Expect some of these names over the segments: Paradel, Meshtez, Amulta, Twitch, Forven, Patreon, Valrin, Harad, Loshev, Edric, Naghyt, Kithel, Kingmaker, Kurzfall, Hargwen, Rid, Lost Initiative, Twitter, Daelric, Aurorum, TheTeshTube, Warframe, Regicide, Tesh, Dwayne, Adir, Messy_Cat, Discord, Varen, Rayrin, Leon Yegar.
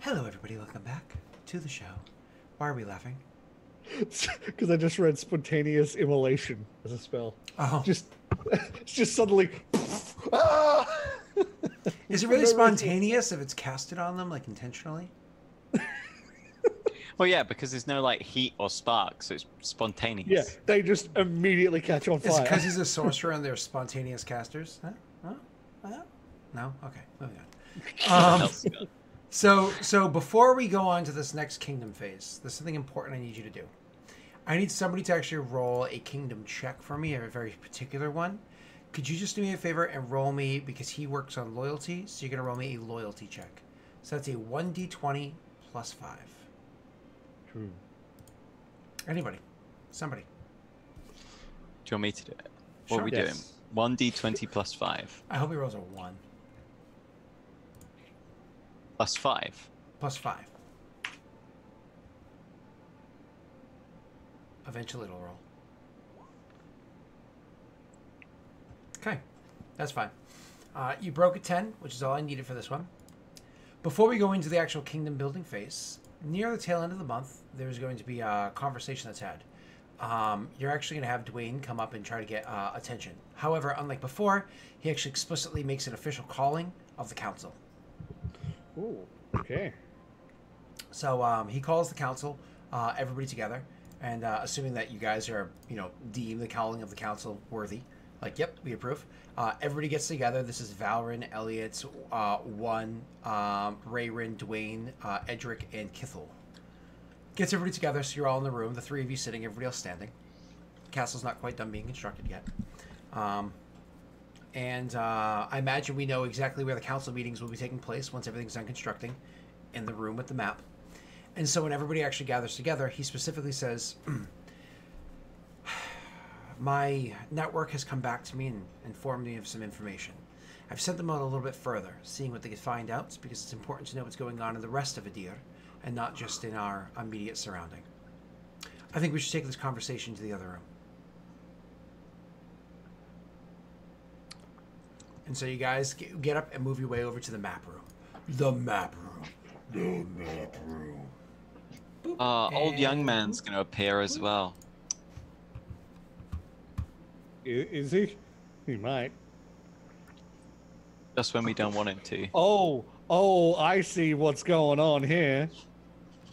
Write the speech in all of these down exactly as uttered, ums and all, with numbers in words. Hello, everybody. Welcome back to the show. Why are we laughing? Because I just read spontaneous immolation as a spell. Oh, just it's just suddenly. Ah! Is it really spontaneous if it's casted on them, like intentionally? Well, yeah, because there's no like heat or spark, so it's spontaneous. Yeah, they just immediately catch on fire. Is it because he's a sorcerer and they're spontaneous casters? Huh? Huh? Huh? No. Okay, moving on. Um, So, so before we go on to this next kingdom phase, there's something important I need you to do. I need somebody to actually roll a kingdom check for me, a very particular one. Could you just do me a favor and roll me, because he works on loyalty, so you're going to roll me a loyalty check. So that's a one d twenty plus five. True. Anybody. Somebody. Do you want me to do it? What sure. are we yes. doing? one d twenty plus five. I hope he rolls a one. Plus five. Plus five. Eventually it'll roll. Okay. That's fine. Uh, you broke a ten, which is all I needed for this one. Before we go into the actual kingdom building phase, near the tail end of the month, there's going to be a conversation that's had. Um, you're actually going to have Dwayne come up and try to get uh, attention. However, unlike before, he actually explicitly makes an official calling of the council. Ooh, okay. So um, he calls the council, uh, everybody together, and uh, assuming that you guys are, you know, deemed the calling of the council worthy, like, yep, we approve. Uh, everybody gets together. This is Valrin, Elliot, uh, One, um, Rayrin, Dwayne, uh, Edric, and Kithel. Gets everybody together, so you're all in the room. The three of you sitting, everybody else standing. Castle's not quite done being constructed yet. Um... And uh, I imagine we know exactly where the council meetings will be taking place once everything's done constructing, in the room with the map. And so when everybody actually gathers together, he specifically says, my network has come back to me and informed me of some information. I've sent them out a little bit further, seeing what they could find out, because it's important to know what's going on in the rest of Adir, and not just in our immediate surrounding. I think we should take this conversation to the other room. And so you guys get up and move your way over to the map room. The map room. The map room. Uh, and... Old young man's going to appear as well. Is he? He might. Just when we don't want him to. Oh, oh, I see what's going on here.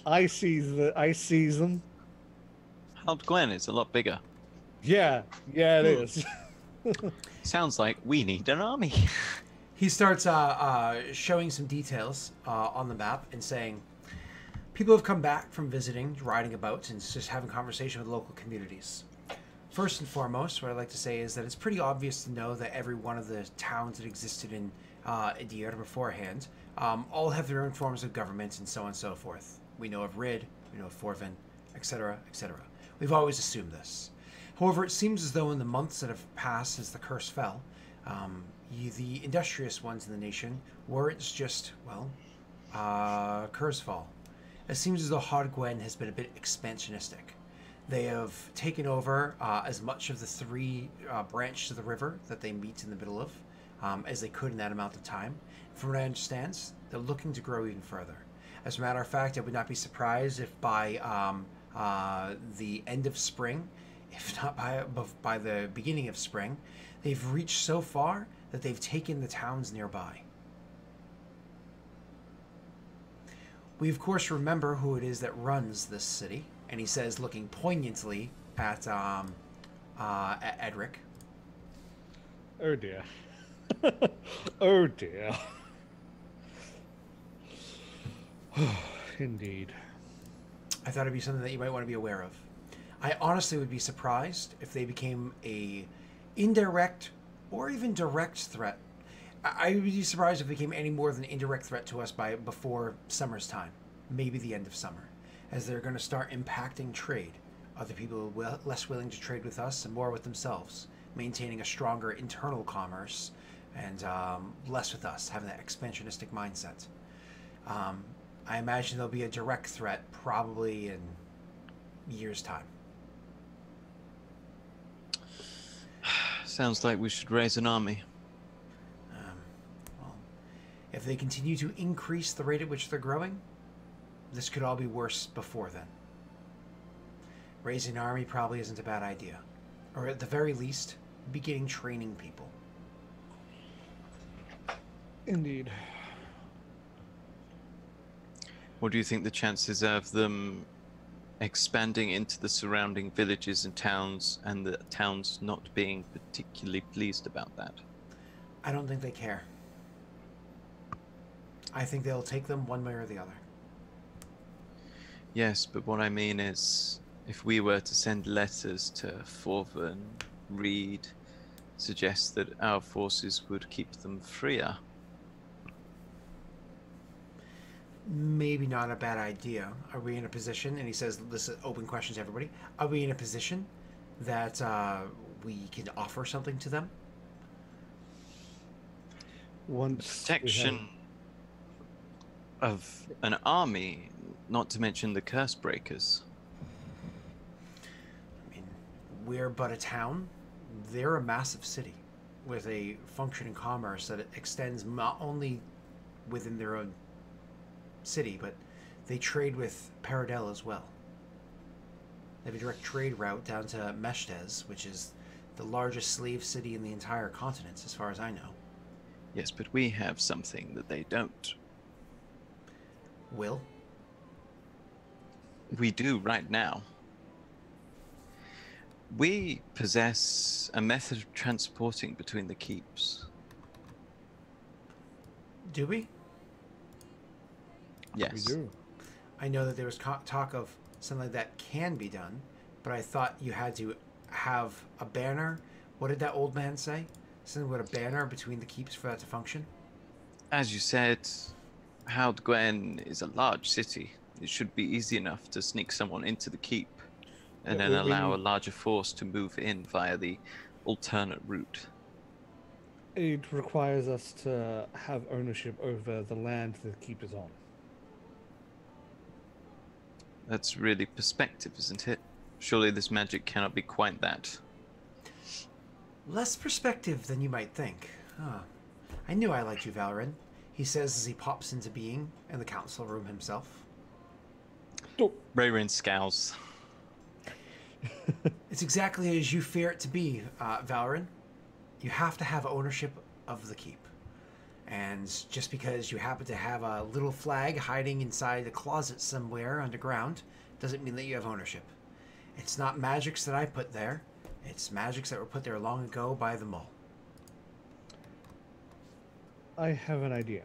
I see the, I see them. Hargwen is a lot bigger. Yeah, yeah it is. Sounds like we need an army. He starts uh, uh, showing some details uh, on the map and saying, people have come back from visiting, riding about, and just having conversation with local communities. First and foremost, what I'd like to say is that it's pretty obvious to know that every one of the towns that existed in uh, Adir beforehand um, all have their own forms of government and so on and so forth. We know of Rid, we know of Forven, et cetera, et cetera. We've always assumed this. However, it seems as though in the months that have passed since the curse fell, um, you, the industrious ones in the nation, were it's just, well, uh, Kurzfall. It seems as though Hargwen has been a bit expansionistic. They have taken over uh, as much of the three uh, branches of the river that they meet in the middle of um, as they could in that amount of time. From what I understand, they're looking to grow even further. As a matter of fact, I would not be surprised if by um, uh, the end of spring, if not by, by the beginning of spring, they've reached so far that they've taken the towns nearby. We, of course, remember who it is that runs this city, and he says, looking poignantly at, um, uh, at Edric. Oh, dear. Oh, dear. Indeed. I thought it'd be something that you might want to be aware of. I honestly would be surprised if they became a indirect or even direct threat. I would be surprised if it became any more than an indirect threat to us by before summer's time, maybe the end of summer, as they're going to start impacting trade. Other people will, less willing to trade with us and more with themselves, maintaining a stronger internal commerce and um, less with us, having that expansionistic mindset. Um, I imagine there'll be a direct threat probably in years' time. Sounds like we should raise an army. Um, well, if they continue to increase the rate at which they're growing, This could all be worse before then. Raising an army probably isn't a bad idea. Or at the very least, beginning training people. Indeed. What do you think the chances are of them expanding into the surrounding villages and towns, and the towns not being particularly pleased about that? I don't think they care. I think they'll take them one way or the other. Yes, but what I mean is, if we were to send letters to Forven, Rid, suggest that our forces would keep them freer. Maybe not a bad idea. Are we in a position, and he says this is open questions to everybody, are we in a position that uh, we can offer something to them? Once protection have... of an army, not to mention the curse breakers. I mean, we're but a town. They're a massive city with a functioning commerce that extends not only within their own city, but they trade with Paradel as well. They have a direct trade route down to Meshtez, which is the largest slave city in the entire continent, as far as I know. Yes, but we have something that they don't. Will? We do right now. We possess a method of transporting between the keeps. Do we? Yes. We do. I know that there was talk of something that can be done, but I thought you had to have a banner. What did that old man say? Something with a banner between the keeps for that to function? As you said, Hargwen is a large city. It should be easy enough to sneak someone into the keep and yeah, then we, allow we... a larger force to move in via the alternate route. It requires us to have ownership over the land the keep is on. That's really perspective, isn't it? Surely this magic cannot be quite that. Less perspective than you might think. Huh. I knew I liked you, Valrin, he says as he pops into being in the council room himself. Oh. Rayrin scowls. It's exactly as you fear it to be, uh, Valrin. You have to have ownership of the keep. And just because you happen to have a little flag hiding inside a closet somewhere underground doesn't mean that you have ownership. It's not magics that I put there. It's magics that were put there long ago by the mole. I have an idea.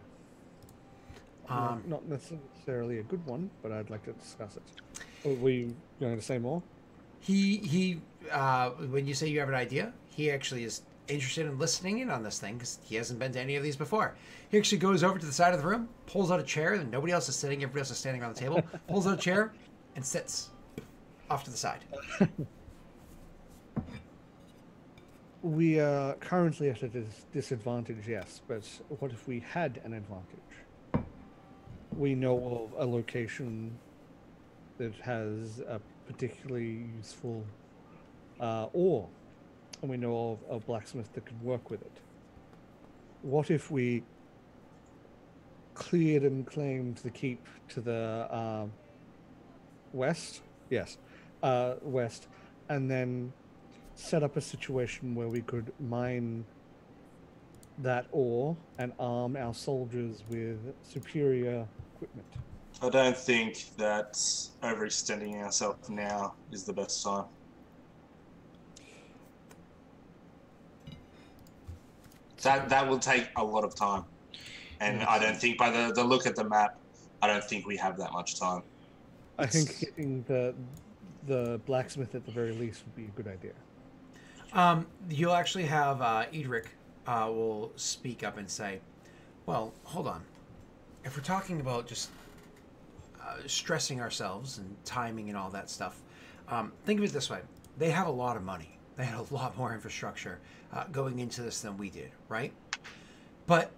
Um, not necessarily a good one, but I'd like to discuss it. Are we going to say more? He, he uh, when you say you have an idea, he actually is interested in listening in on this thing because he hasn't been to any of these before. He actually goes over to the side of the room, pulls out a chair that nobody else is sitting, everybody else is standing around the table, pulls out a chair and sits off to the side. We are currently at a dis disadvantage, yes, but what if we had an advantage? We know of a location that has a particularly useful uh, ore, and we know of a blacksmith that could work with it. What if we cleared and claimed the keep to the uh, west? Yes, uh, west, and then set up a situation where we could mine that ore and arm our soldiers with superior equipment. I don't think that overextending ourselves now is the best time. That that will take a lot of time, and I don't think by the, the look at the map, I don't think we have that much time. I it's... think getting the the blacksmith at the very least would be a good idea. Um, you'll actually have uh, Edric uh, will speak up and say, well, hold on. If we're talking about just uh, stressing ourselves and timing and all that stuff, um, think of it this way. They have a lot of money. They had a lot more infrastructure uh, going into this than we did, right? But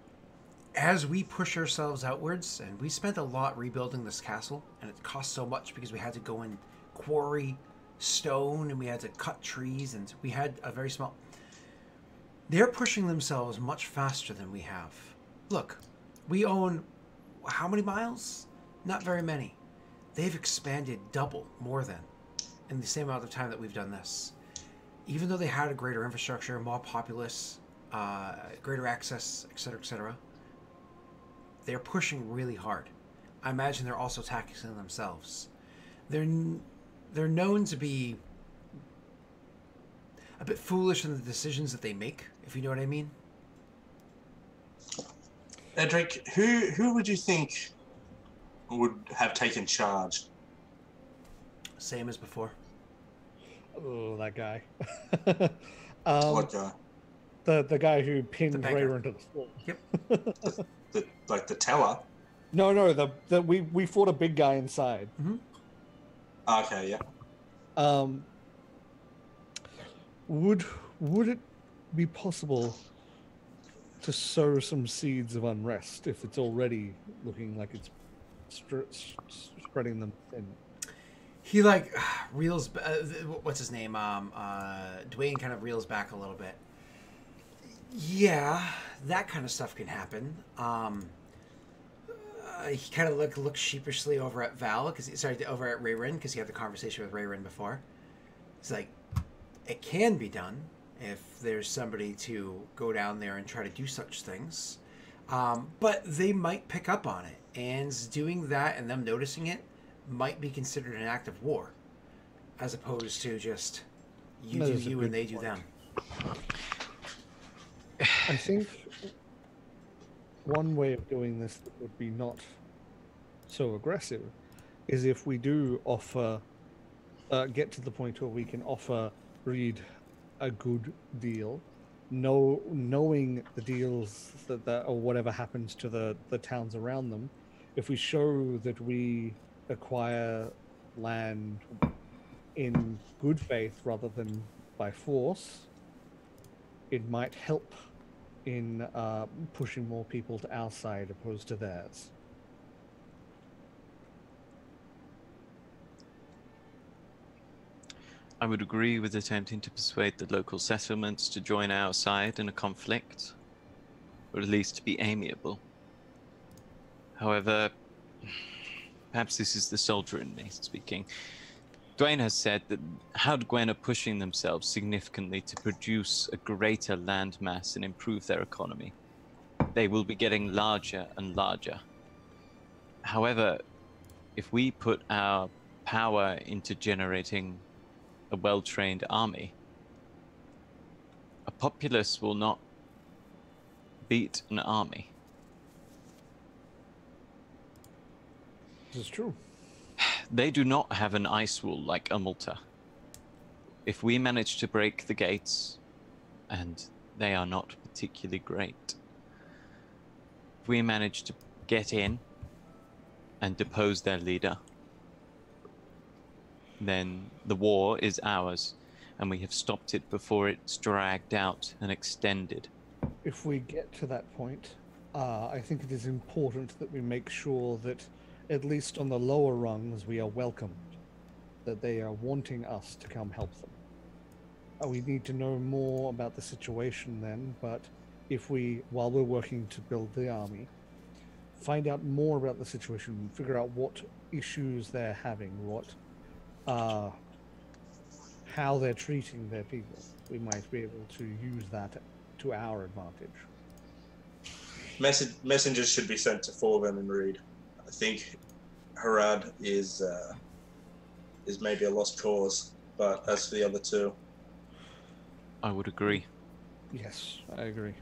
as we push ourselves outwards, and we spent a lot rebuilding this castle, and it cost so much because we had to go and quarry stone, and we had to cut trees, and we had a very small... They're pushing themselves much faster than we have. Look, we own how many miles? Not very many. they've expanded double, more than, in the same amount of time that we've done this. Even though they had a greater infrastructure, more populace, uh, greater access, et cetera, et cetera, they're pushing really hard. I imagine they're also taxing themselves. They're n they're known to be a bit foolish in the decisions that they make, if you know what I mean. Edric, who who would you think would have taken charge? Same as before. Oh, that guy. um, what guy? The the guy who pinned Rayrin to the floor. Yep. the, the, like the teller. No, no, the, the we we fought a big guy inside. Mm-hmm. Okay, yeah. Um. Would would it be possible to sow some seeds of unrest if it's already looking like it's spreading them thin? He like reels. Uh, what's his name? Um, uh, Dwayne kind of reels back a little bit. Yeah, that kind of stuff can happen. Um, uh, he kind of look looks sheepishly over at Val because sorry over at Rayrin because he had the conversation with Rayrin before. He's like, it can be done if there's somebody to go down there and try to do such things, um, but they might pick up on it, and doing that and them noticing it might be considered an act of war, as opposed to just you do you and they do them. I think one way of doing this that would be not so aggressive is if we do offer, uh, get to the point where we can offer Rid a good deal, know, knowing the deals that, that or whatever happens to the, the towns around them. If we show that we acquire land in good faith rather than by force, it might help in uh, pushing more people to our side opposed to theirs. I would agree with attempting to persuade the local settlements to join our side in a conflict, or at least to be amiable. However, perhaps this is the soldier in me speaking. Dwayne has said that Hargwen are pushing themselves significantly to produce a greater land mass and improve their economy. They will be getting larger and larger. However, if we put our power into generating a well-trained army, a populace will not beat an army. This is true. They do not have an ice wall like Amulta. If we manage to break the gates, and they are not particularly great, if we manage to get in and depose their leader, then the war is ours, and we have stopped it before it's dragged out and extended. If we get to that point, uh, I think it is important that we make sure that, at least on the lower rungs, we are welcomed, that they are wanting us to come help them. Uh, we need to know more about the situation then, but if we, while we're working to build the army, find out more about the situation, figure out what issues they're having, what Uh, how they're treating their people, we might be able to use that to our advantage. Message, messengers should be sent to Forven and Rid. I think Harad is uh, is maybe a lost cause, but as for the other two, I would agree. Yes, I agree.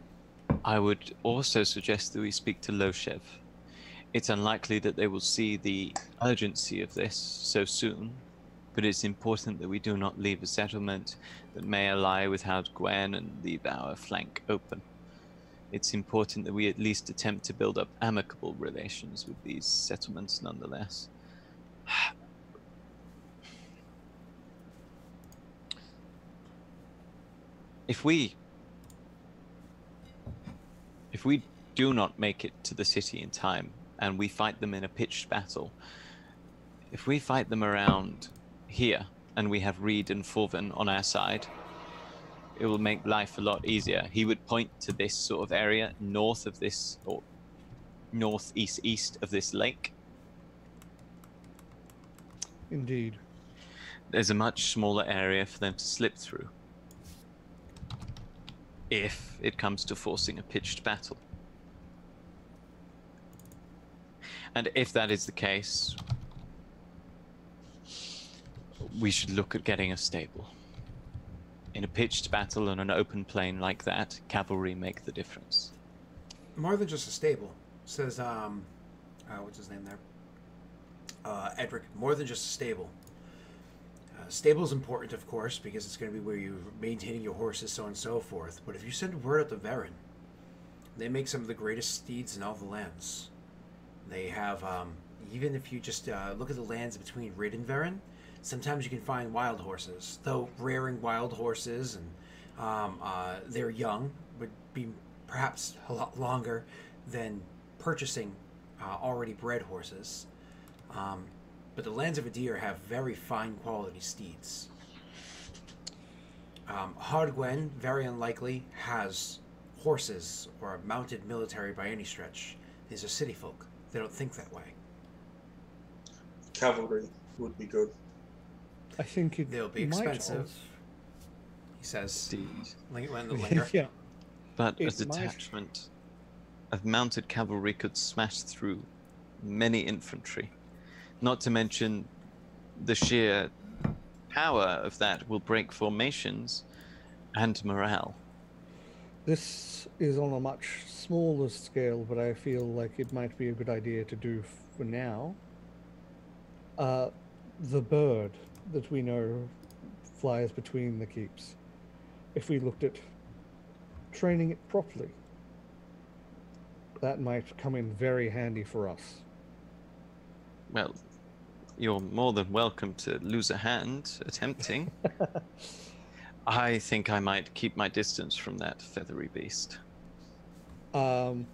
I would also suggest that we speak to Loshev. It's unlikely that they will see the urgency of this so soon, but it's important that we do not leave a settlement that may ally with Hargwen and leave our flank open. It's important that we at least attempt to build up amicable relations with these settlements nonetheless. If we... If we do not make it to the city in time, and we fight them in a pitched battle, if we fight them around here, and we have Rid and Forven on our side, it will make life a lot easier. He would point to this sort of area north of this, or northeast east of this lake, Indeed. There's a much smaller area for them to slip through. If it comes to forcing a pitched battle. And if that is the case, we should look at getting a stable. In a pitched battle on an open plain like that, cavalry make the difference. More than just a stable, says, um, uh, what's his name there? Uh, Edric, more than just a stable. Uh, stable is important, of course, because it's going to be where you're maintaining your horses, so on and so forth. But if you send word out to Varen, they make some of the greatest steeds in all the lands. They have, um, even if you just uh, look at the lands between Rid and Varen, sometimes you can find wild horses, though rearing wild horses, and um, uh, their young would be perhaps a lot longer than purchasing uh, already bred horses. Um, but the lands of Adir have very fine quality steeds. Um, Hargwen, very unlikely, has horses or a mounted military by any stretch. These are city folk. They don't think that way. Cavalry would be good. I think it They'll be expensive. Have. He says, when the linger. Yeah. But it a detachment of mounted cavalry could smash through many infantry. Not to mention the sheer power of that will break formations and morale. This is on a much smaller scale, but I feel like it might be a good idea to do for now. Uh, the bird that we know flies between the keeps. If we looked at training it properly, that might come in very handy for us. Well, you're more than welcome to lose a hand attempting. I think I might keep my distance from that feathery beast. Um,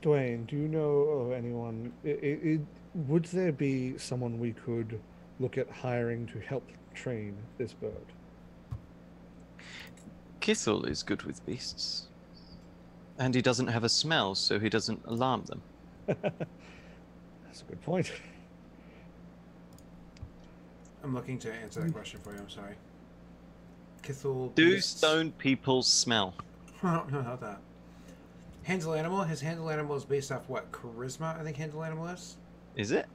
Dwayne, do you know of anyone... It, it, would there be someone we could look at hiring to help train this bird? Kithel is good with beasts. And he doesn't have a smell, so he doesn't alarm them. That's a good point. I'm looking to answer that question for you, I'm sorry. Kithel... Do beasts. Stone people smell? I don't know about that. Handle animal? His handle animal is based off what? Charisma, I think handle animal is? Is it?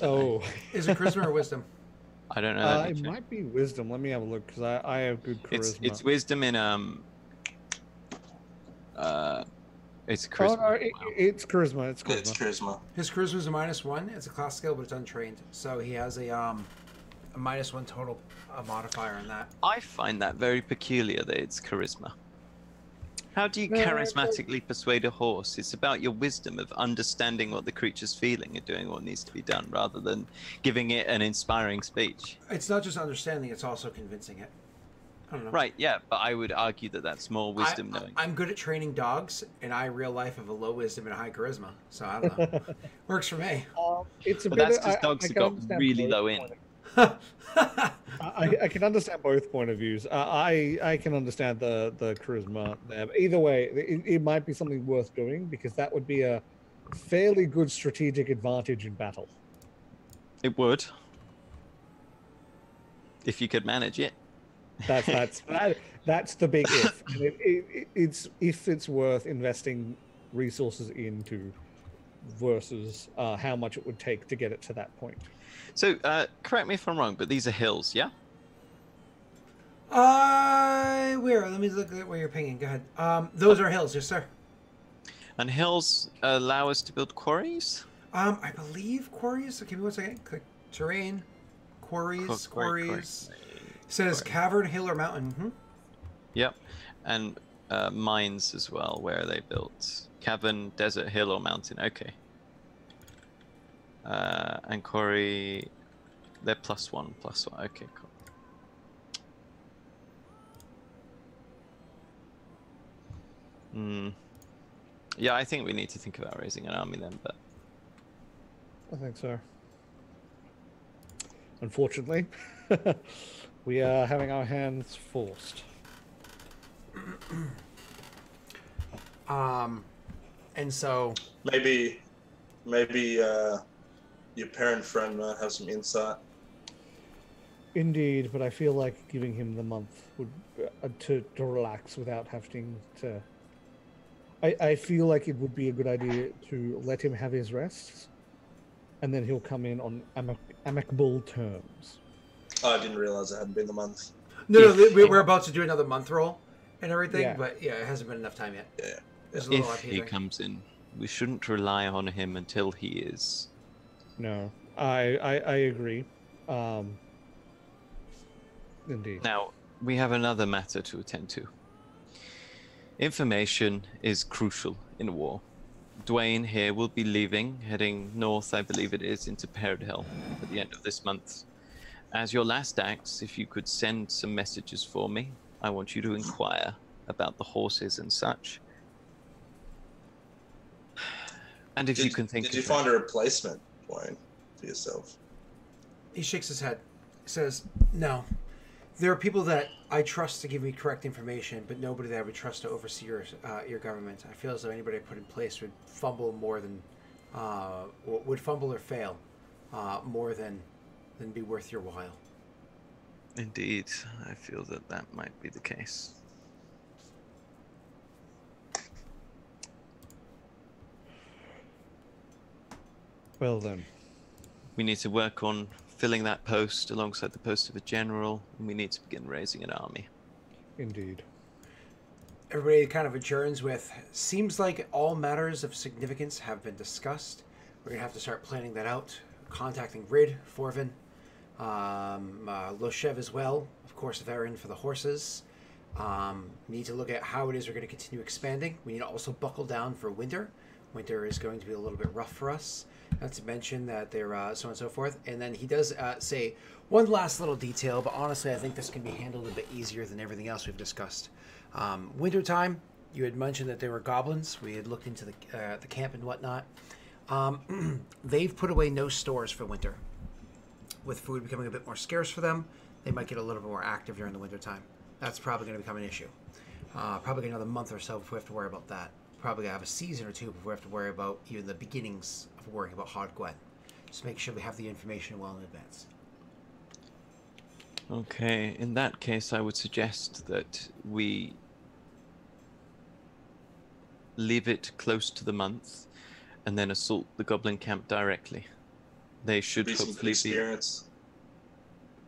Oh. Is it charisma or wisdom? I don't know. That uh, it check. Might be wisdom. Let me have a look, because I, I have good charisma. It's, it's wisdom in... um. Uh, it's charisma. Oh, no, it, it's charisma. It's charisma. It's charisma. His charisma is a minus one. It's a class skill, but it's untrained. So he has a, um, a minus one total a modifier on that. I find that very peculiar that it's charisma. How do you no, charismatically no. persuade a horse? It's about your wisdom of understanding what the creature's feeling and doing what needs to be done rather than giving it an inspiring speech. It's not just understanding, it's also convincing it. I don't know. Right, yeah, but I would argue that that's more wisdom I, knowing. I'm good at training dogs, and I, real life, have a low wisdom and a high charisma, so I don't know. Works for me. Um, it's a but bit that's because dogs I, I have got really low in. I, I can understand both point of views. Uh, I I can understand the the charisma there. But either way, it, it might be something worth doing because that would be a fairly good strategic advantage in battle. It would, if you could manage it. That's that's that, that's the big if. And it, it, it's if it's worth investing resources into versus uh, how much it would take to get it to that point. So, uh, correct me if I'm wrong, but these are hills, yeah? Uh, where? Let me look at where you're pinging. Go ahead. Um, those are hills, yes, sir. And hills allow us to build quarries? Um, I believe quarries. So give me one second. Click terrain. Quarries. Quarry, quarries. quarries. It says quarry. Cavern, hill, or mountain. Mm-hmm. Yep. And uh, mines as well. Where are they built? Cavern, desert, hill, or mountain. Okay. Uh, and quarry, they're plus one, plus one. Okay, cool. Mm. Yeah, I think we need to think about raising an army then, but... I think so. Unfortunately, we are having our hands forced. um, and so... Maybe, maybe, uh... your parent friend might have some insight. Indeed, but I feel like giving him the month would uh, to, to relax without having to... I, I feel like it would be a good idea to let him have his rests, and then he'll come in on amic amicable terms. Oh, I didn't realize it hadn't been the month. No, no, we we're about to do another month roll and everything, yeah. but yeah, it hasn't been enough time yet. Yeah. There's a little if he comes in, we shouldn't rely on him until he is. No, I, I, I agree. Um... Indeed. Now, we have another matter to attend to. Information is crucial in war. Dwayne here will be leaving, heading north, I believe it is, into Paradel at the end of this month. As your last acts, if you could send some messages for me, I want you to inquire about the horses and such. And if did, you can think... Did you find a replacement, Dwayne, for yourself? He shakes his head. He says, no. There are people that I trust to give me correct information, but nobody that I would trust to oversee your uh, your government. I feel as though anybody I put in place would fumble more than, uh, would fumble or fail, uh, more than, than be worth your while. Indeed, I feel that that might be the case. Well then, we need to work on filling that post alongside the post of a general, and we need to begin raising an army. Indeed. Everybody kind of adjourns with, seems like all matters of significance have been discussed. We're going to have to start planning that out, contacting Rid, Forven, um, uh, Loshev as well, of course, Varen for the horses. Um, need to look at how it is we're going to continue expanding. We need to also buckle down for winter. Winter is going to be a little bit rough for us. Not to mention that they're uh, so on and so forth. And then he does uh, say one last little detail, but honestly, I think this can be handled a bit easier than everything else we've discussed. Um, wintertime, you had mentioned that there were goblins. We had looked into the, uh, the camp and whatnot. Um, they've put away no stores for winter. With food becoming a bit more scarce for them, they might get a little bit more active during the wintertime. That's probably going to become an issue. Uh, probably another month or so before we have to worry about that. Probably have a season or two before we have to worry about even the beginnings of worrying about Hargwen. Just make sure we have the information well in advance. Okay, in that case, I would suggest that we leave it close to the month and then assault the goblin camp directly. They should Recent hopefully experience.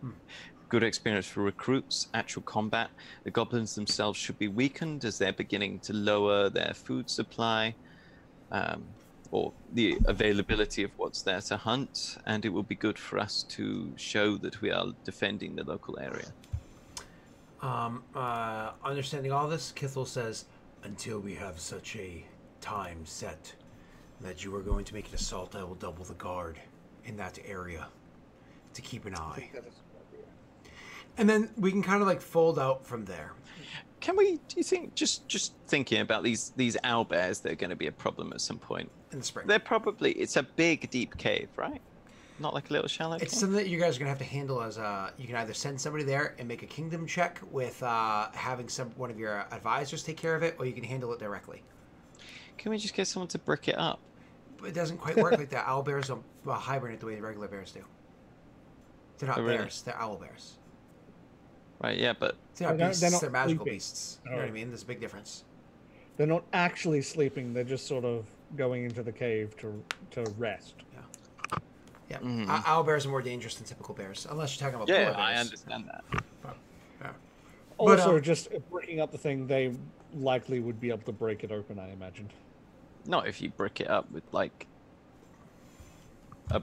be... Hmm. Good experience for recruits, actual combat. The goblins themselves should be weakened as they're beginning to lower their food supply um, or the availability of what's there to hunt, and it will be good for us to show that we are defending the local area. Um, uh, understanding all this, Kithel says, until we have such a time set that you are going to make an assault, I will double the guard in that area to keep an eye. And then we can kind of like fold out from there. Can we, do you think, just just thinking about these these owlbears, they're going to be a problem at some point. In the spring. They're probably, it's a big, deep cave, right? Not like a little shallow It's cave? Something that you guys are going to have to handle as, uh, you can either send somebody there and make a kingdom check with uh, having some one of your advisors take care of it, or you can handle it directly. Can we just get someone to brick it up? It doesn't quite work like that. Owlbears don't well, hibernate the way the regular bears do. They're not oh, really? bears, they're owlbears. Right, yeah, but... They're, not beasts, they're, not they're magical sleeping. beasts. You know what I mean? There's a big difference. They're not actually sleeping. They're just sort of going into the cave to to rest. Yeah. Yeah. Mm-hmm. Owl bears are more dangerous than typical bears, unless you're talking about yeah, polar bears. Yeah, I understand that. But, yeah. Also, but, uh, just breaking up the thing, they likely would be able to break it open, I imagined. Not if you brick it up with, like... a.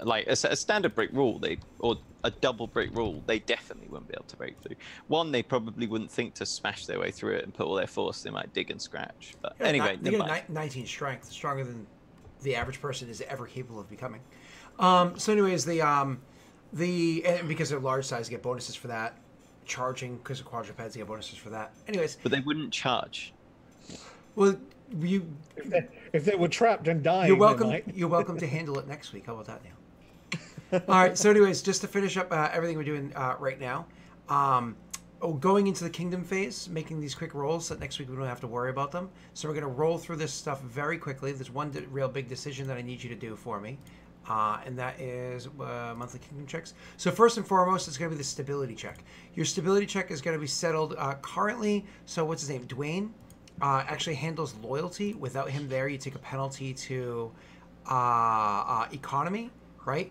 Like a, a standard brick wall, they or a double brick wall, they definitely wouldn't be able to break through. One, they probably wouldn't think to smash their way through it and put all their force. They might dig and scratch. But yeah, anyway, they get nineteen strength, stronger than the average person is ever capable of becoming. Um, so, anyways, the um, the and because they're large size, get bonuses for that. Charging because of quadrupeds, they get bonuses for that. Anyways, but they wouldn't charge. Well. You, if, they, if they were trapped and dying, you're welcome. You're welcome to handle it next week. How about that now? All right, so anyways, just to finish up uh, everything we're doing uh, right now, um, oh, going into the kingdom phase, making these quick rolls so that next week we don't have to worry about them. So we're going to roll through this stuff very quickly. There's one real big decision that I need you to do for me. Uh, and that is uh, monthly kingdom checks. So first and foremost, it's going to be the stability check. Your stability check is going to be settled uh, currently. So what's his name? Dwayne uh, actually handles loyalty. Without him there, you take a penalty to uh, uh, economy, right?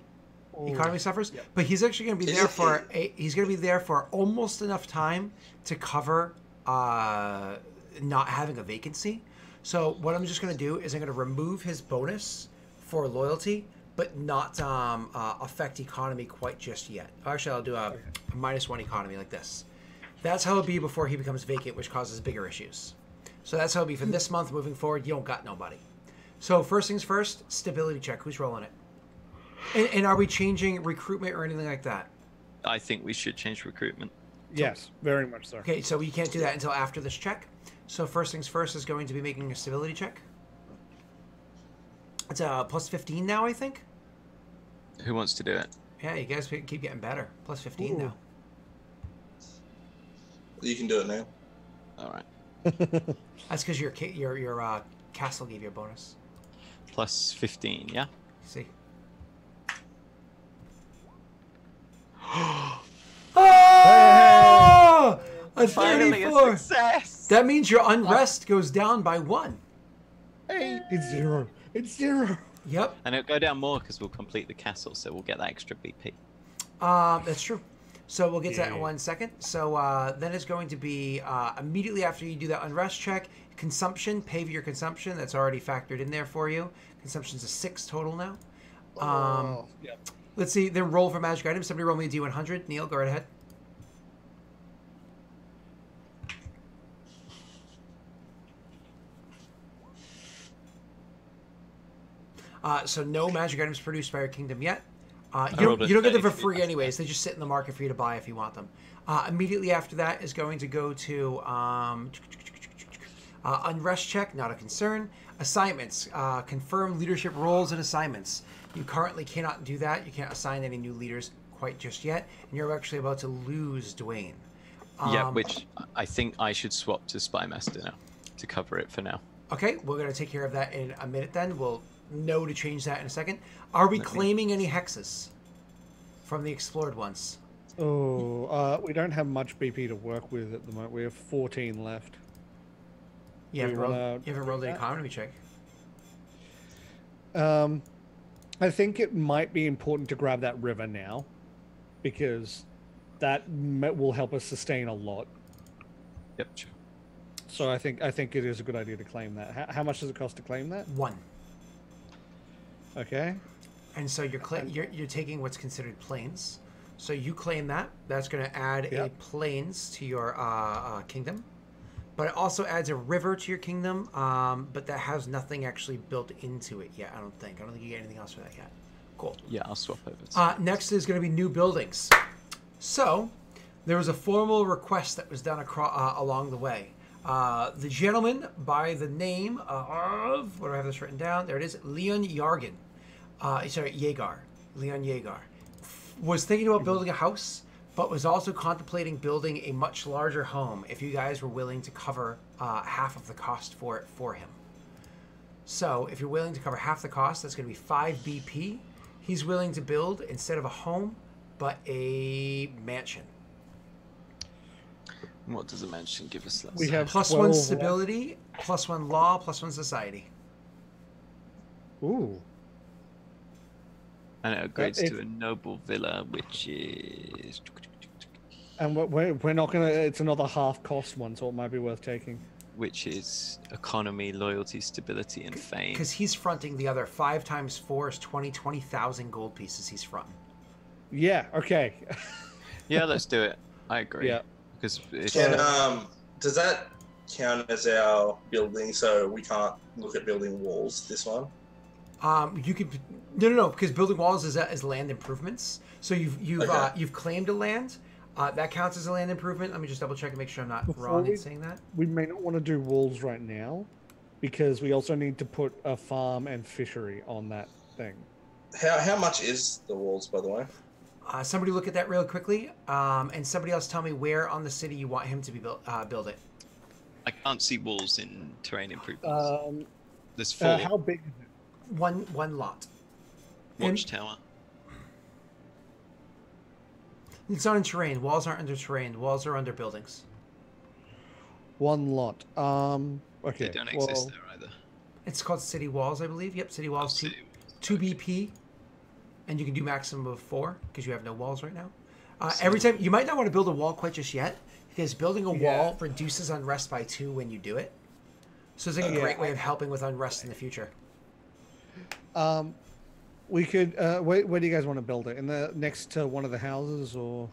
Oh, economy suffers. Yep. But he's actually going to be there for a, he's going to be there for almost enough time to cover uh, not having a vacancy. So what I'm just going to do is I'm going to remove his bonus for loyalty, but not um, uh, affect economy quite just yet. Actually, I'll do a, okay. a minus one economy like this. That's how it'll be before he becomes vacant, which causes bigger issues. So that's how it'll be from this month moving forward. You don't got nobody. So first things first, stability check. Who's rolling it? And, and are we changing recruitment or anything like that? I think we should change recruitment. Yes, very much so. Okay, so we can't do that until after this check. So first things first is going to be making a stability check. It's a plus fifteen now, I think. Who wants to do it? Yeah, you guys keep getting better. Plus fifteen Ooh. Now. You can do it now. All right. That's because your your your uh, castle gave you a bonus. Plus fifteen, yeah. See. Oh! Hey! A thirty-four. A success. That means your unrest goes down by one. Hey, it's zero. It's zero. Yep. And it'll go down more because we'll complete the castle, so we'll get that extra B P. Uh, that's true. So we'll get yeah. to that in one second. So uh, then it's going to be uh, immediately after you do that unrest check, consumption, pay for your consumption. That's already factored in there for you. Consumption's a six total now. Um, oh, yep. Let's see. Then roll for magic items. Somebody roll me a D one hundred. Neil, go right ahead. Uh, so no magic items produced by your kingdom yet. Uh, you, don't, you don't get them for free anyways. They just sit in the market for you to buy if you want them. Uh, immediately after that is going to go to um, uh, unrest check, not a concern. Assignments, uh, confirm leadership roles and assignments. You currently cannot do that. You can't assign any new leaders quite just yet. And you're actually about to lose Dwayne. Um, yeah, which I think I should swap to Spymaster now to cover it for now. Okay, we're going to take care of that in a minute then. We'll... No to change that in a second. Are we Let claiming me. any hexes from the explored ones? Oh, uh, we don't have much B P to work with at the moment. We have fourteen left. You haven't rolled, you haven't rolled an economy check. Um, I think it might be important to grab that river now because that will help us sustain a lot. Yep. So I think I think it is a good idea to claim that. How, how much does it cost to claim that? One. Okay. And so you're, you're you're taking what's considered planes. So you claim that. That's going to add yep. a planes to your uh, uh, kingdom. But it also adds a river to your kingdom, um, but that has nothing actually built into it yet, I don't think. I don't think you get anything else for that yet. Cool. Yeah, I'll swap over. Uh, next is going to be new buildings. So there was a formal request that was done across, uh, along the way. Uh, the gentleman by the name of, where do I have this written down? There it is, Leon Yegar. Uh, sorry, Yegar. Leon Yegar. Was thinking about building a house, but was also contemplating building a much larger home if you guys were willing to cover uh, half of the cost for it for him. So if you're willing to cover half the cost, that's going to be five B P. He's willing to build, instead of a home, but a mansion. What does a mansion give us? Less? We have plus one stability, plus one law, plus one society. Ooh. And it upgrades it, to a noble villa, which is. And we're we're not gonna. It's another half cost one, so it might be worth taking. Which is economy, loyalty, stability, and fame. Because he's fronting the other five times four is twenty, twenty thousand gold pieces. He's fronting. Yeah. Okay. Yeah, let's do it. I agree. Yeah. Can, um, does that count as our building? So we can't look at building walls. This one. Um, you could no, no, no, because building walls is is land improvements. So you've you've okay. uh, you've claimed a land uh, that counts as a land improvement. Let me just double check and make sure I'm not Before wrong we, in saying that. We may not want to do walls right now because we also need to put a farm and fishery on that thing. How how much is the walls, by the way? Uh, somebody look at that real quickly, um, and somebody else tell me where on the city you want him to be built. Uh, build it. I can't see walls in terrain improvements. Um, There's four. Uh, how big is it? One, one lot. Watchtower. It's not in terrain. Walls aren't under terrain. Walls are under buildings. One lot. Um, okay. They don't well, exist there either. It's called city walls, I believe. Yep, city walls. Oh, two, city. two B P. And you can do maximum of four because you have no walls right now. Uh, so, every time, you might not want to build a wall quite just yet because building a yeah. wall reduces unrest by two when you do it. So it's like okay. a great way of helping with unrest in the future. Um, we could, uh, where, where do you guys want to build it? In the next to one of the houses or?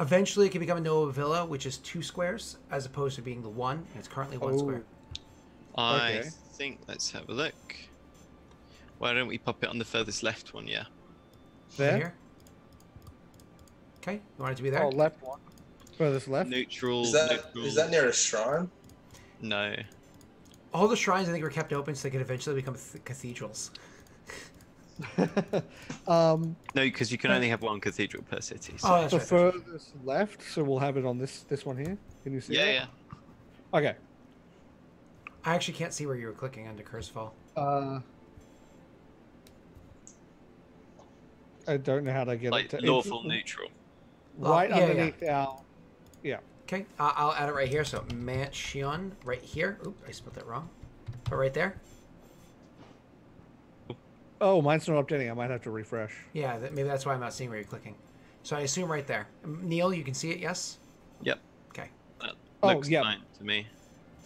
Eventually it can become a Nova Villa, which is two squares as opposed to being the one. And it's currently one oh. square. I okay. think, let's have a look. Why don't we pop it on the furthest left one, yeah? There? Here? Okay, you want it to be there? Oh, left one. Furthest left? Neutral. Is that, neutral. Is that near a shrine? No. All the shrines, I think, were kept open so they could eventually become th cathedrals. um, no, because you can only have one cathedral per city. So. Oh, that's the right, furthest that's right. left, so we'll have it on this, this one here. Can you see Yeah, that? yeah. Okay. I actually can't see where you were clicking under Kurzfall. Uh... I don't know how to get like it. To, lawful it, neutral. Right well, yeah, underneath yeah. our... Yeah. Okay, uh, I'll add it right here. So mansion right here. Oop, I spelled that wrong. But right there. Oh, mine's not updating. I might have to refresh. Yeah, that, maybe that's why I'm not seeing where you're clicking. So I assume right there. Neil, you can see it, yes? Yep. Okay. That looks oh, yep. fine to me.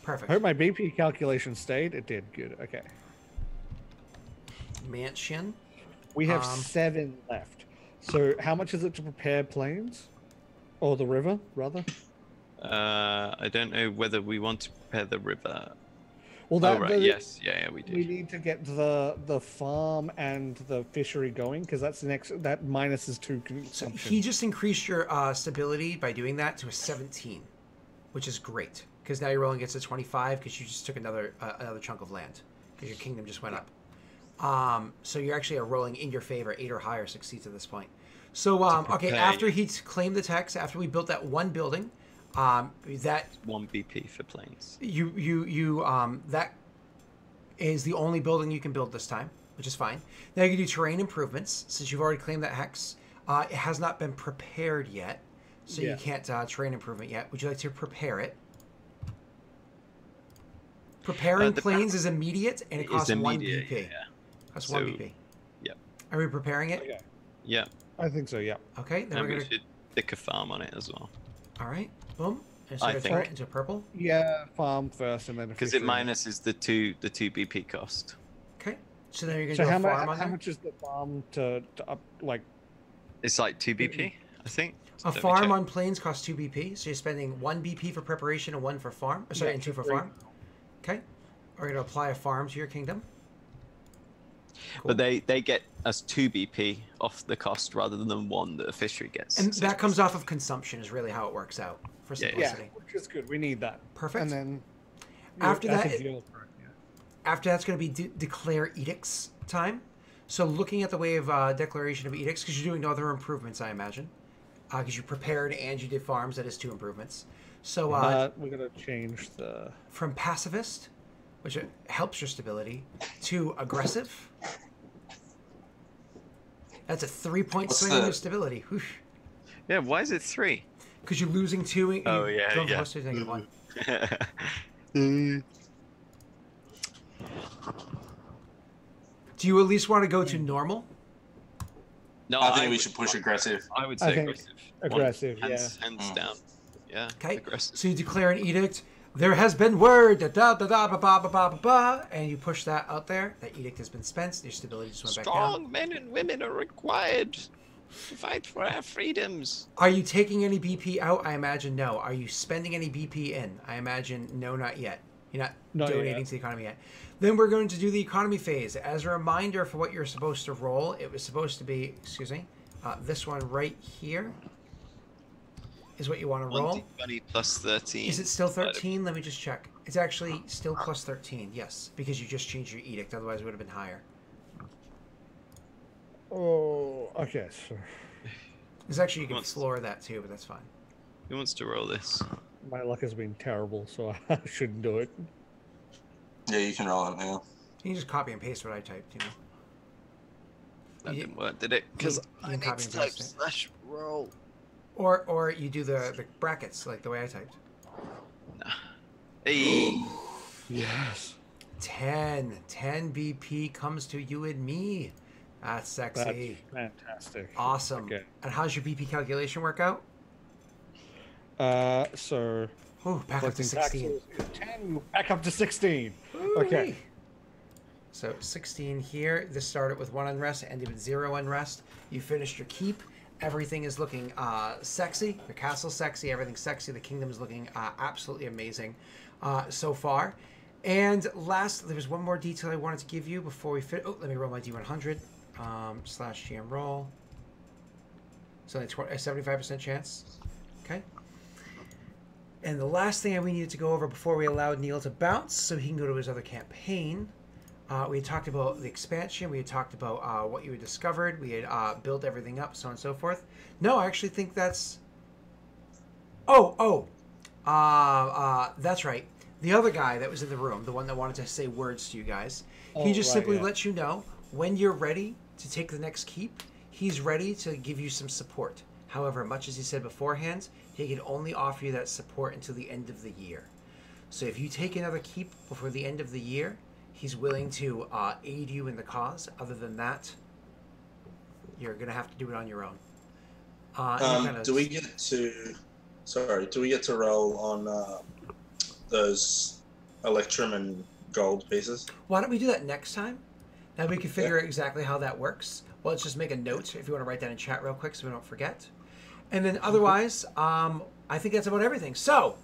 Perfect. I hope my B P calculation stayed. It did. Good. Okay. Mansion. We have um, seven left. So how much is it to prepare planes? Or the river, rather? Uh, I don't know whether we want to prepare the river. Well, that, oh, right, the, yes. Yeah, yeah, we do. We need to get the the farm and the fishery going, because that's the next... That minus is two consumption. So he just increased your uh, stability by doing that to a seventeen, which is great, because now you're rolling against a twenty-five, because you just took another uh, another chunk of land, because your kingdom just went yeah. up. Um, so you're actually are rolling in your favor. Eight or higher succeeds at this point. So, um, okay, after he claimed the tax, after we built that one building, um, that... One B P for planes. You, you, you, um, that is the only building you can build this time, which is fine. Now you can do terrain improvements, since you've already claimed that hex. Uh, it has not been prepared yet, so yeah. you can't uh, terrain improvement yet. Would you like to prepare it? Preparing uh, planes is immediate, and it, it costs immediate, one B P. Yeah, yeah. That's so, one B P. Yep. Are we preparing it? Okay. Yeah. I think so, yeah. Okay. Then and we're we gonna... should pick a farm on it as well. All right. Boom. And I think. Into purple? Yeah, farm first and then... Because it minuses the two, the two B P cost. Okay. So then you're going to so do how a farm much, on how there? Much is the farm to, to up, like... It's like two B P, I think. So a farm on plains costs two B P, so you're spending one B P for preparation and one for farm. Sorry, yeah, and two for three. farm. Okay. We're going to apply a farm to your kingdom. Cool. But they, they get us two B P off the cost rather than one that a fishery gets. And that comes off of consumption is really how it works out for simplicity. Yeah, which is good. We need that. Perfect. And then after that, it, it, after that's going to be de declare edicts time. So looking at the way of uh, declaration of edicts, because you're doing other improvements, I imagine, because uh, you prepared and you did farms. That is two improvements. So uh, uh, we're going to change the from pacifist, which helps your stability, to aggressive. That's a three-point swing on your stability. Whoosh. Yeah, why is it three? Because you're losing two. And oh, you yeah, yeah. To negative one. Do you at least want to go to normal? No, I think I we should push aggressive. I would say I aggressive. Aggressive, one, yeah. Hands, hands down. Yeah, okay. Aggressive. So you declare an edict. There has been word, da da da da ba ba ba ba ba, and you push that out there. That edict has been spent. So your stability just went back down. Strong men and women are required to fight for our freedoms. Are you taking any B P out? I imagine no. Are you spending any B P in? I imagine no, not yet. You're not, not donating yet. to the economy yet. Then we're going to do the economy phase. As a reminder for what you're supposed to roll, it was supposed to be, excuse me, uh, this one right here. Is what you want to roll. twenty plus thirteen. Is it still thirteen? Let me just check. It's actually still plus thirteen, yes, because you just changed your edict. Otherwise, it would have been higher. Oh, okay, sure. It's actually, you can floor that too, but that's fine. Who wants to roll this? My luck has been terrible, so I shouldn't do it. Yeah, you can roll it now. You can just copy and paste what I typed, you know. That didn't work, did it? Because I need to type slash roll. Or or you do the, the brackets like the way I typed. Nah. Hey. Yes. Ten. Ten B P comes to you and me. That's sexy. That's fantastic. Awesome. Okay. And how's your B P calculation work out? Uh, so. Ooh, back up to sixteen. Ten. Back up to sixteen. Ooh, okay. Wee. So sixteen here. This started with one unrest, ended with zero unrest. You finished your keep. Everything is looking uh, sexy. The castle's sexy. Everything's sexy. The kingdom is looking uh, absolutely amazing uh, so far. And last, there was one more detail I wanted to give you before we fit. Oh, let me roll my D one hundred um, slash G M roll. So a seventy-five percent chance. Okay. And the last thing we needed to go over before we allowed Neil to bounce so he can go to his other campaign. Uh, we had talked about the expansion. We had talked about uh, what you had discovered. We had uh, built everything up, so on and so forth. No, I actually think that's... Oh, oh. Uh, uh, that's right. The other guy that was in the room, the one that wanted to say words to you guys, oh, he just right, simply yeah. lets you know when you're ready to take the next keep, he's ready to give you some support. However, much as he said beforehand, he can only offer you that support until the end of the year. So if you take another keep before the end of the year, he's willing to uh, aid you in the cause. Other than that, you're going to have to do it on your own. Uh, um, gonna... Do we get to... Sorry, do we get to roll on uh, those Electrum and gold pieces? Why don't we do that next time? Then we can figure yeah. out exactly how that works. Well, let's just make a note if you want to write that in chat real quick so we don't forget. And then otherwise, um, I think that's about everything. So...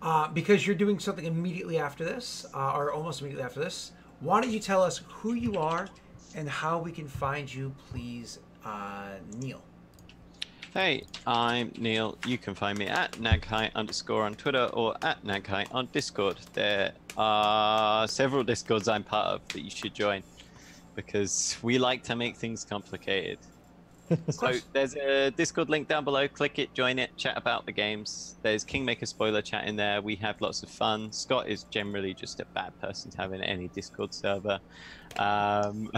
Uh, because you're doing something immediately after this, uh, or almost immediately after this, why don't you tell us who you are and how we can find you, please, uh, Neil? Hey, I'm Neil. You can find me at Naghyt underscore on Twitter or at Naghyt on Discord. There are several Discords I'm part of that you should join because we like to make things complicated. So there's a Discord link down below. Click it, join it, chat about the games. There's Kingmaker spoiler chat in there. We have lots of fun. Scott is generally just a bad person to have in any Discord server. Um,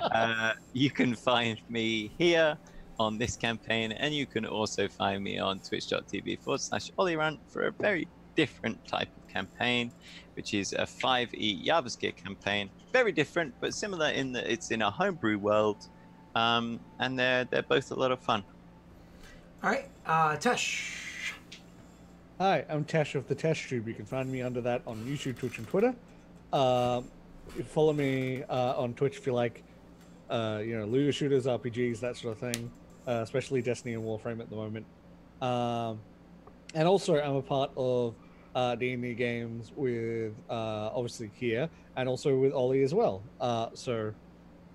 uh, you can find me here on this campaign, and you can also find me on twitch.tv forward slash OliRant for a very different type of campaign, which is a five E JavaScript campaign. Very different, but similar in that it's in a homebrew world. Um, and they're, they're both a lot of fun. All right, uh, Tesh. Hi, I'm Tesh of the Tesh Tube. You can find me under that on YouTube, Twitch, and Twitter. Uh, you follow me uh, on Twitch if you like, uh, you know, looter shooters, R P Gs, that sort of thing, uh, especially Destiny and Warframe at the moment. Um, and also, I'm a part of uh, D and D games with, uh, obviously, here, and also with Ollie as well. Uh, so...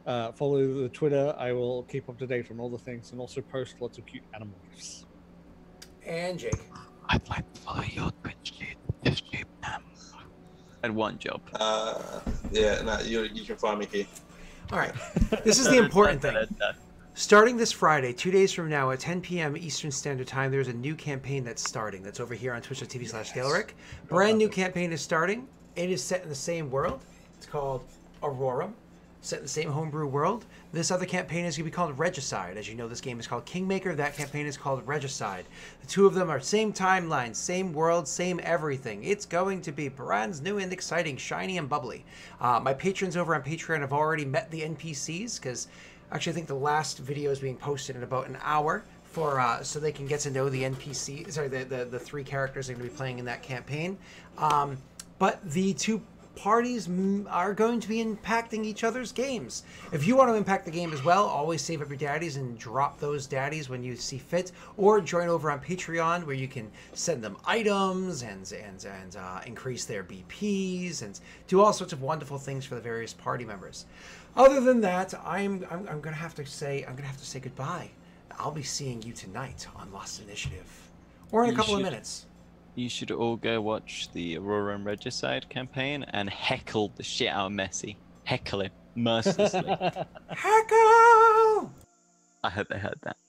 Uh, follow the Twitter. I will keep up to date on all the things and also post lots of cute animal gifs. And Jake. I'd like to follow your Twitch stream. I had one job. Uh, yeah, no, you, you can find me here. All right. This is the important thing. Starting this Friday, two days from now at ten P M Eastern Standard Time, there's a new campaign that's starting. That's over here on twitch.tv slash Daelric. Brand new campaign is starting. It is set in the same world. It's called Aurorum. Set in the same homebrew world. This other campaign is going to be called Regicide. As you know, this game is called Kingmaker. That campaign is called Regicide. The two of them are same timeline, same world, same everything. It's going to be brand new and exciting, shiny and bubbly. Uh, my patrons over on Patreon have already met the N P Cs because actually I think the last video is being posted in about an hour for uh, so they can get to know the N P C, sorry, the, the, the three characters they're going to be playing in that campaign. Um, but the two parties are going to be impacting each other's games. If you want to impact the game as well, always save up your daddies and drop those daddies when you see fit, or join over on Patreon where you can send them items and and and uh, increase their B Ps and do all sorts of wonderful things for the various party members. Other than that, I'm I'm, I'm gonna have to say I'm gonna have to say goodbye. I'll be seeing you tonight on Lost Initiative, or in a couple of minutes. You should all go watch the Aurora and Regicide campaign and heckle the shit out of Messy. Heckle him mercilessly. Heckle! I hope they heard that.